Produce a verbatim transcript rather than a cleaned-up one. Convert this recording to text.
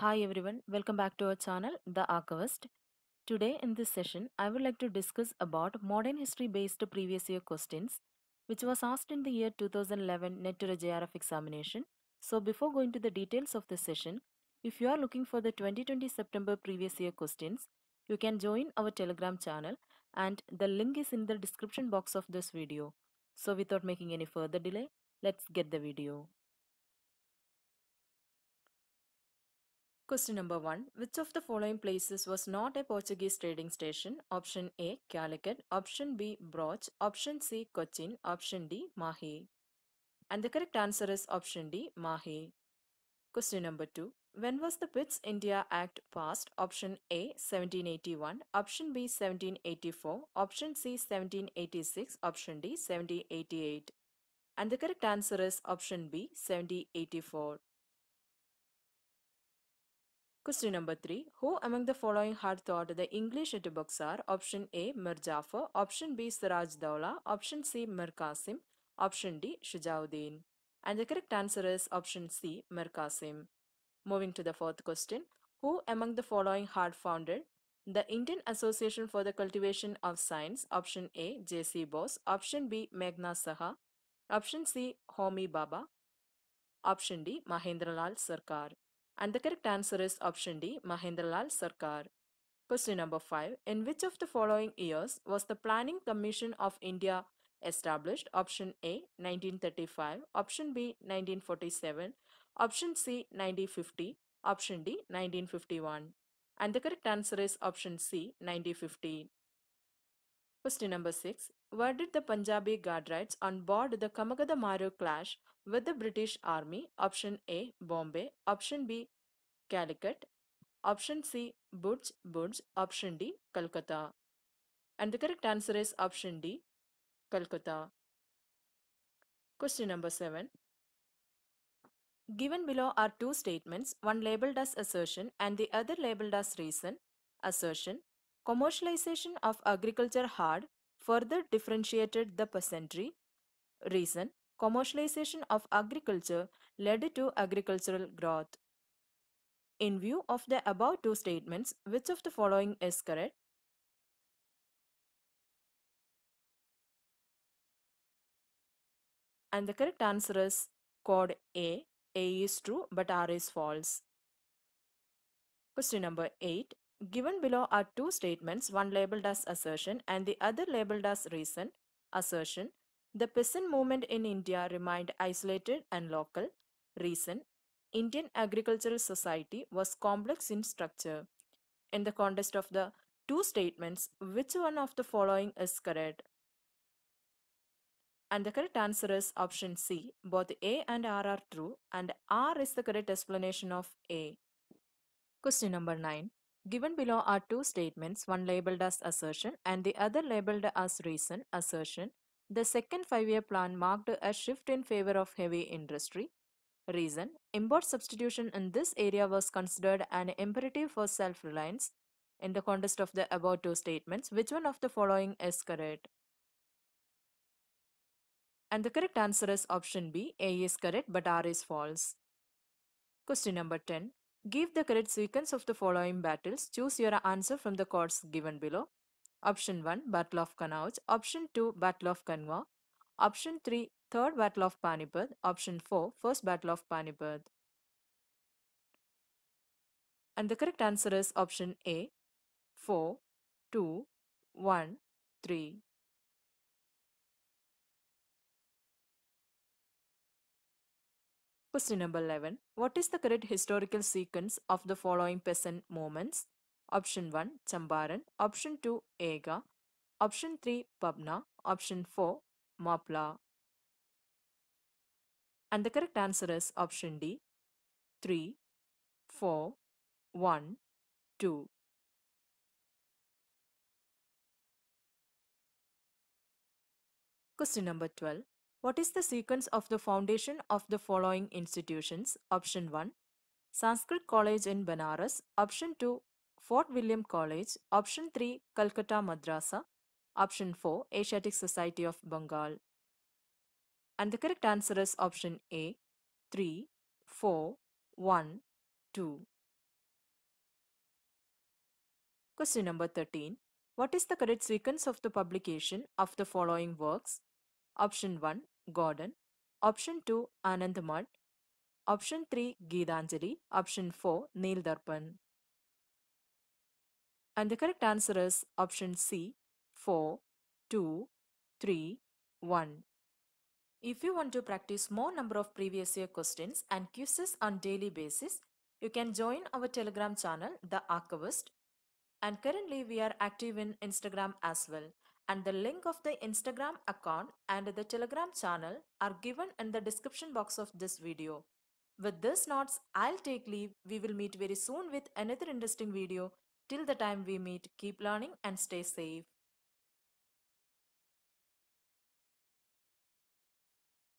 Hi everyone, welcome back to our channel, The Archivist. Today in this session, I would like to discuss about modern history-based previous year questions, which was asked in the year two thousand eleven N E T J R F examination. So before going to the details of this session, if you are looking for the twenty twenty September previous year questions, you can join our Telegram channel and the link is in the description box of this video. So without making any further delay, let's get the video. Question number one. Which of the following places was not a Portuguese trading station? Option A. Calicut. Option B. Broch. Option C. Cochin. Option D. Mahe. And the correct answer is option D. Mahe. Question number two. When was the Pitts India Act passed? Option A. seventeen eighty-one. Option B. seventeen eighty-four. Option C. seventeen eighty-six. Option D. seventeen eighty-eight. And the correct answer is option B. seventeen eighty-four. Question number three. Who among the following had taught the English at Buxar? Option A. Mir Jafar. Option B. Siraj Daula. Option C. Mir Qasim. Option D. Shujauddin. And the correct answer is option C. Mir Qasim. Moving to the fourth question. Who among the following had founded the Indian Association for the Cultivation of Science? Option A. J C Bose. Option B. Meghna Saha. Option C. Homi Baba. Option D. Mahendra Lal Sarkar. And the correct answer is option D. Mahendra Lal Sarkar. Question number five. In which of the following years was the Planning Commission of India established? Option A. nineteen thirty-five. Option B. nineteen forty-seven. Option C. nineteen fifty. Option D. nineteen fifty-one. And the correct answer is option C. nineteen fifty. Question number six. Where did the Punjabi guardrails on board the Kamagata Maru clash with the British Army? Option A. Bombay. Option B. Calicut. Option C. Bhuj Bhuj. Option D. Calcutta. And the correct answer is option D. Calcutta. Question number seven. Given below are two statements, one labeled as assertion and the other labeled as reason. Assertion: commercialization of agriculture had further differentiated the peasantry. Reason: commercialization of agriculture led to agricultural growth. In view of the above two statements, which of the following is correct? And the correct answer is code A. A is true but R is false. Question number eight. Given below are two statements, one labeled as assertion and the other labeled as reason. Assertion: the peasant movement in India remained isolated and local. Reason: Indian agricultural society was complex in structure. In the context of the two statements, which one of the following is correct? And the correct answer is option C. Both A and R are true and R is the correct explanation of A. Question number nine. Given below are two statements, one labeled as assertion and the other labeled as reason. Assertion: the second five-year plan marked a shift in favor of heavy industry. Reason: import substitution in this area was considered an imperative for self-reliance. In the context of the above two statements, which one of the following is correct? And the correct answer is option B. A is correct but R is false. Question number ten. Give the correct sequence of the following battles. Choose your answer from the cards given below. Option one. Battle of Kanauj. Option two. Battle of Kanwa. Option three. Third Battle of Panipat. Option four. First Battle of Panipat. And the correct answer is option A. four, two, one, three. Question number eleven. What is the correct historical sequence of the following peasant movements? Option one. Champaran. Option two. Ega. Option three. Pabna. Option four. Mapla. And the correct answer is option D. three, four, one, two. Question number twelve. What is the sequence of the foundation of the following institutions? Option one. Sanskrit College in Banaras. Option two. Fort William College. Option three. Calcutta Madrasa. Option four. Asiatic Society of Bengal. And the correct answer is option A. three, four, one, two. Question number thirteen. What is the correct sequence of the publication of the following works? Option one, Gordon. Option two, Anandamath. Option three, Geetanjali. Option four, Neel Darpan. And the correct answer is option C, four, two, three, one. If you want to practice more number of previous year questions and quizzes on daily basis, you can join our Telegram channel, The Archivist. And currently we are active in Instagram as well. And the link of the Instagram account and the Telegram channel are given in the description box of this video. With these notes, I'll take leave. We will meet very soon with another interesting video. Till the time we meet, keep learning and stay safe.